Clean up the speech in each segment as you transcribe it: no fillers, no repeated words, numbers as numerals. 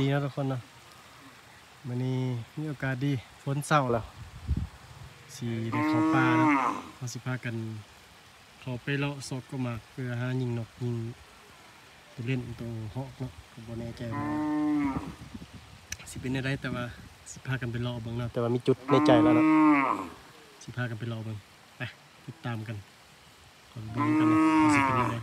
ดีนะทุกคนเนาะวันนี้มีโอกาสดีฝนเศร้าแล้วสีในเขาป่าแล้วเขาสิพากันเขาไปเลาะซอกก็มาเพื่อหายิงนกยิงตัวเล่นตัวหอกเนาะกับบอลแน่ใจว่าสิเป็นได้แต่ว่าสิพากันไปเลาะบ้างเนาะแต่ว่ามีจุดในใจแล้วเนาะสิพากันไปเลาะบ้างไปติดตามกันขอดูกันนะว่าสิเป็นยังไง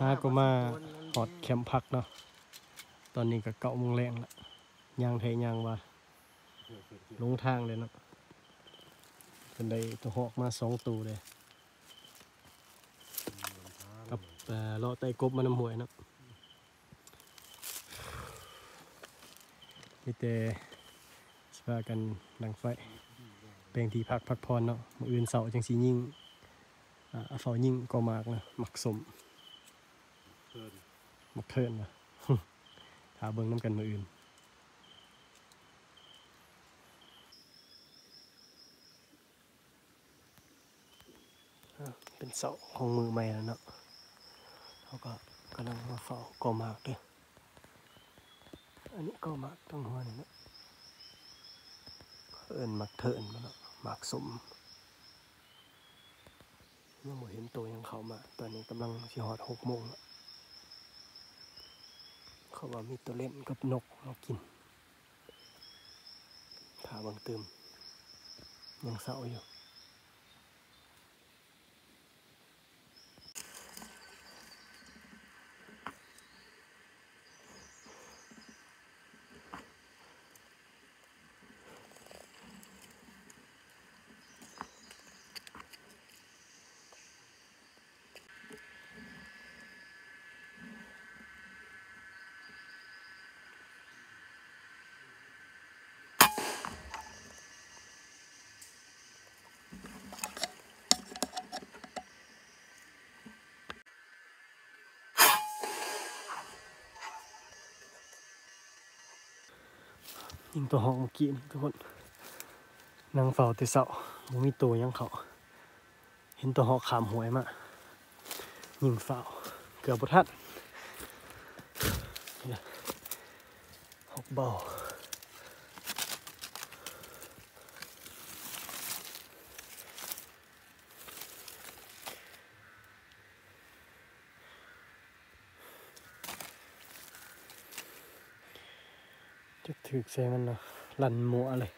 ห้าก็มาหอดแคมป์พักเนาะตอนนี้ก็เกาะมุงแรงละยางไทยยางว่าลงทางเลยเนาะเป็นได้ตัวหอกมาสองตัวเลยกับเลาะไตกบมาน้ำหวยเนาะนี่แต่สิพากันดังไฟแปลงที่พักพักพรเนาะมื้ออื่นเสาร์จังสียิ่งอาฝายิ่งก็มากนะมักสมมักเทินนะถาเบิ้งน้ำกันมืออื่นเป็นเสาของมือใหม่แล้วเนาะเขาก็กำลังมาเฝ้าก็มากด้วยอันนี้ก็มากต้องหัวนี่นะเอิญมักเทินมาแล้วมักสมเมื่อเห็นตัวยังเขามาตอนนี้กำลังสิหอด6 โมงเขาว่ามีตัวเล่นกับนกเรากินพาบังเติมยังเศร้าอยู่ยิงตัวหอกเมื่อกี้ทุกคนนางเฝ้าแต่เสาไม่มีตัวยังเขาเห็นตัวหอกขามหวยมายิงเฝ้าเกือบประทัดหอกเบาจะถือแซมันนะลันมัวเลย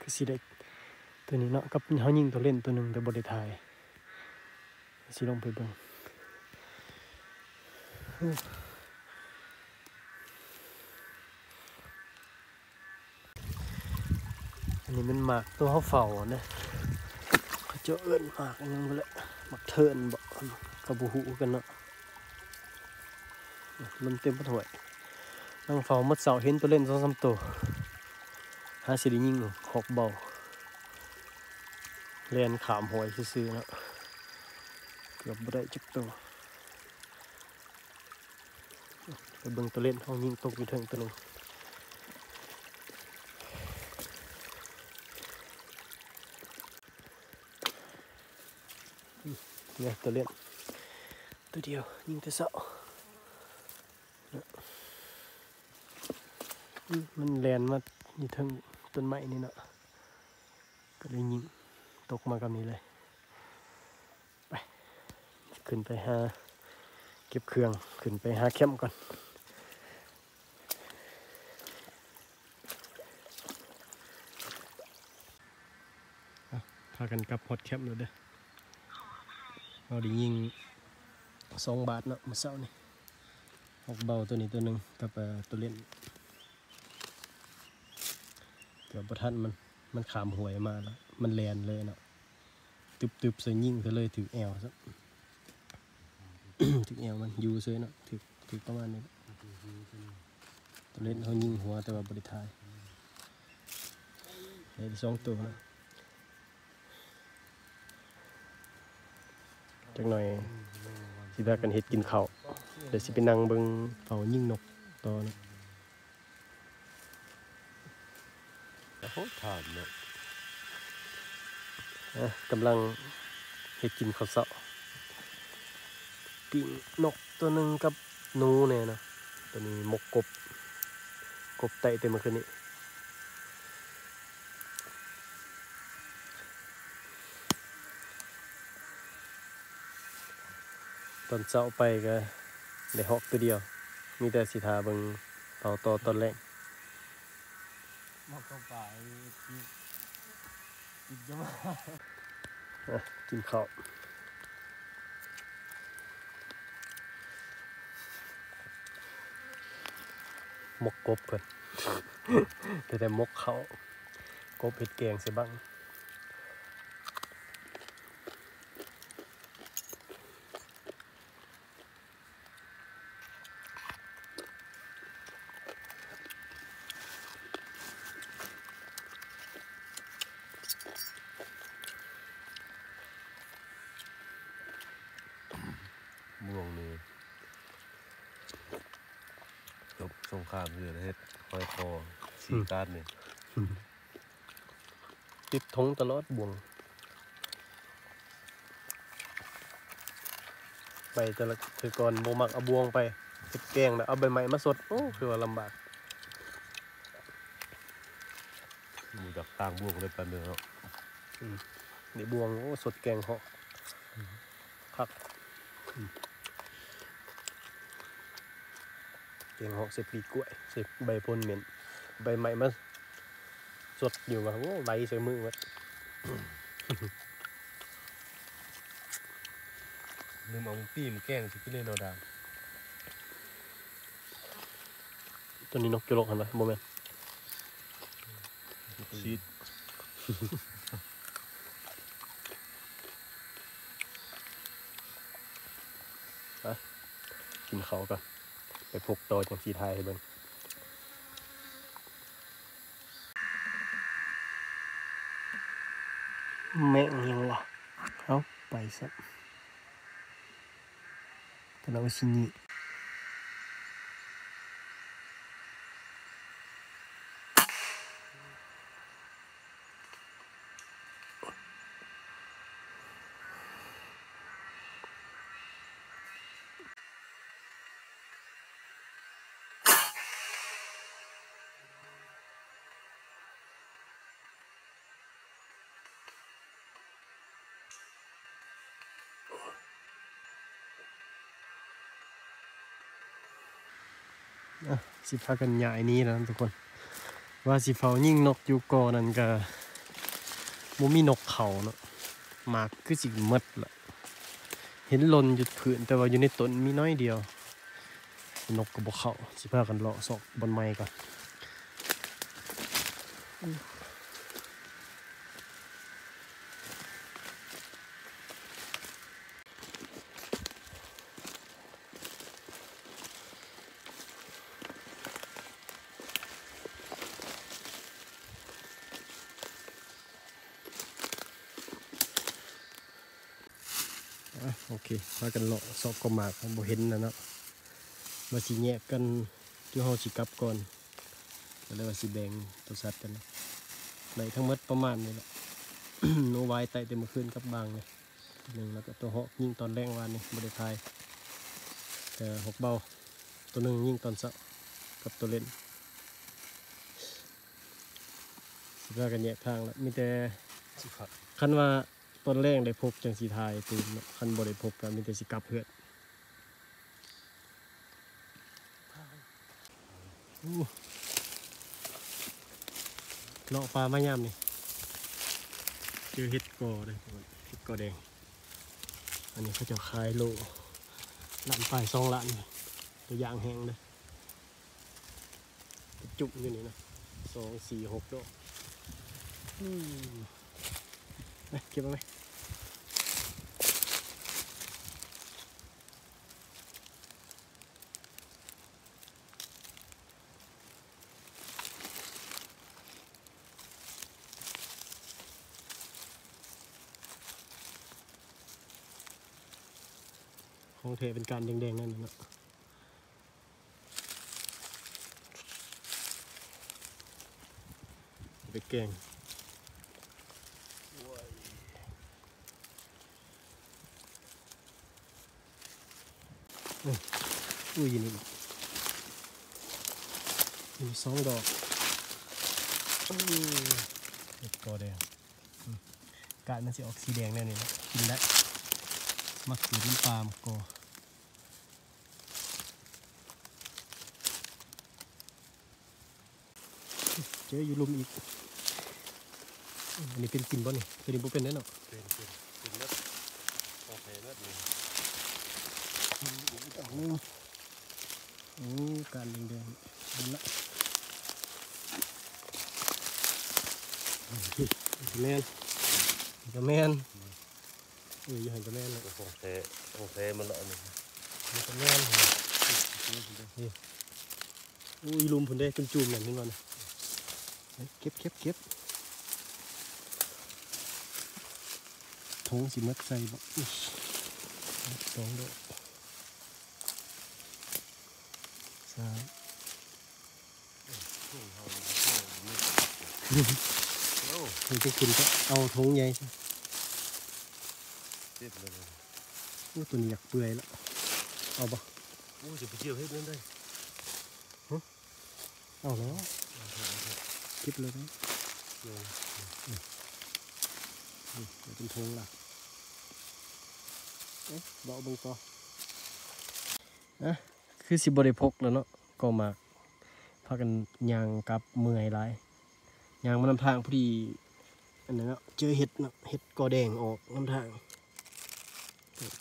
คือสีได้ตัวนี้เนาะกับเขายิงตัวเล่นตัวหนึ่งแต่บริไทยสีลงไปเบิ้งอันนี้มันหมากตัวเขาเฝ้าเนี่ยเขาจะเอื้อนหมากอันนั้นแหละหมากเทินบอกกระบูหูกันเนาะล้มเต็มพัดหวยนั่งเฝ้ามัดเสาเห็นตัวเล่น2-3 ตัวหาสิริยิ่งหอกเบาเล่นขามหวยซื้อๆนะเกือบไม่ได้จักตัวไปเบิ่งตัวเล่นเขายิ่งตกอยู่เทิงตัวนึงเนี่ยตัวเล่นตัวเดียวยิ่งแต่เสามันแลนมาอยู่เทิงต้นไม้นี่เนาะก็เลยยิงตกมากับนี้เลยไปขึ้นไปหาเก็บเครื่องขึ้นไปหาแคมป์ก่อนพากันกลับพอดแคมป์เลยเด้อเราได้ยิง2 บาทเนาะมาเศร้านี่หอกเบาตัวนี้ตัวหนึ่งกับตัวเล่นเกือบประทัดมันขามหวยมาแล้วมันแลนเลยเนาะตึบเสยยิ่งเธอเลยถือแอลซะ ถือแอลมันยูเสยเนาะถือประมาณนี้ตัวเล่นเขายิงหัวแต่ว่าบริทาย สองตัวจังหน่อยสิพากันเฮ็ดกินข้าวเดี๋ยวสิไปนั่งเบิ่งเฝ้ายิงนกต่อนะโอ้ทานเนาะกำลังเฮ็ดกินข้าวเสาะปีนกตัวหนึ่งกับหนูเนี่ยนะตัวนี้มกกบไตเต็มมาคืนนี้ตอนเช้าไปก็ได้หอกตัวเดียวมีแต่สิทาเบิ่งเต่าต่อตอนแรกมกบป่ากินจะมากินข้าวมกกบเพิ่นแต่มกเขากบเผ็ดแกงใส่บ้างม่วงนี่จบสงครามเรือเฮ็ดคอยคอสีการนี่ติดทงตลอดบ่วงไปแต่ละคือก่อนโมมักเอาบ่วงไปเฮ็ดแกงแล้วเอาใบไม้มาสดโอ้คือว่าลำบากมีดักต่างบ่วงเลยไปเมืองเนาะนี่บ่วงโอ้สดแกงเหาะครับเตียงหอกเสร็จปีกล้วยเสร็จใบพลเหม็นใบไม้มาสดอยู่ว่ะโอ้ใบเสือมือวัดลืมเอาปีมแกงสิพี่เล่นเอาดาวตัวนี้นกจุลกเห็นไหมโมเมนต์ซีดกินเขาก็ไปพกต่อจังสีไทยเบิ่งแม่งยังวะเอาไปสักแต่เราสิหนีสิพากันใหญ่นี้นะทุกคนว่าสิเฝ้ายิ่งนกอยู่ก่อนั่นก็บ่มีนกเขาเนาะมากคือสิหมดละเห็นลนอยู่พื้นแต่ว่าอยู่ในต้นมีน้อยเดียวนกก็บ่เข้าสิพากันเลาะซอกบนไม้ก่อนโอเคพากันเลาะซอกกระหมากบ่เห็นนะเนาะมาสิแยกกันที่เฮาสิกลับก่อนก็เลยว่าสิแบ่งตัวสัตว์กันในทั้งหมดประมาณนี้แหละ โนวายไตเต็มเมื่อคืนกับบางเลยหนึ่งแล้วก็ตัวเหาะยิ่งตอนแรงวันนี้บ่ได้ทายแต่หกเบาตัวหนึ่งยิ่งตอนเช้ากับตัวเล่นสิพากันแยกทางแล้วมีแต่คันว่าตอนแรกได้พบจังสีไทยตื่นคันบ่ได้พบกันมีแต่สิกลับเพื่อนเลาะปลาไม่ย่ำนี่เจอเห็ดกอเลยเห็ดกอแดงอันนี้เขาจะขายโลลำปลาย2 ล้านตัวอย่างแห้งเลยจุกอยู่นี่นะ2 4 6ดอกเก็บมาไหม ของแท้เป็นการแดงๆนั่นนะไปแกงอุ้ยนี่มีสองดอกตัวแดงกะมันจะออกสีแดงแน่เลยนะกินได้มะเขือน้ำปลามะกอเจออยู่ลุมอีกอันนี้เป็นกินบ่นี่เป็นบ่เป็นแน่นอนเป็นนัดโอเคนัดเลยโอ้การแดงๆเป็นละแมนกับแมนอยู่หันกับแมนเลยโอเคมันละนี่กับแมนนี่อุ้ยลุมผลได้เป็นจุ่มอย่างนี้ก่อนเก็บทงสิมัดใส่บ่สองดอกสามนี่จะกินก็เอาทงใหญ่อู้ตัวนี้อยากเปื่อยแล้วเอาบ่อู้จะไปเกี่ยวให้เพื่อนได้เอาแล้วคลิปเลยนะเป็นทงล่ะเบาบุกต่อนะคือสิบริพกแล้วเนาะก็มาพากันยางกับเมื่อยหลายยางมานำทางพอดีอันนั้นเนาะเจอเห็ดเนาะเห็ดกอแดงออกนำทาง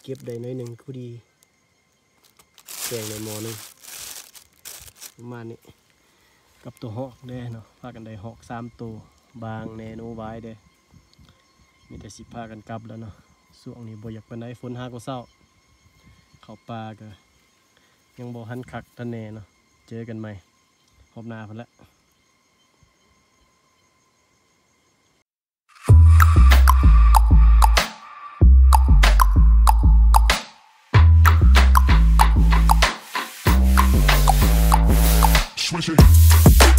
เก็บได้หน่อยหนึ่งพอดีแกงในหม้อหนึ่งประมาณนี้กับตัวหอกได้เนาะพากันได้หอก3ตัวบางแนโนไว้เด้มีแต่สิพากันกลับแล้วเนาะส่วงนี้บ่อยากไปไหนฝนหาก็เศร้าเขาปลาก็ยังบ่หันคักทะเลเนาะเจอกันใหม่หอบนาพอละSwitch it.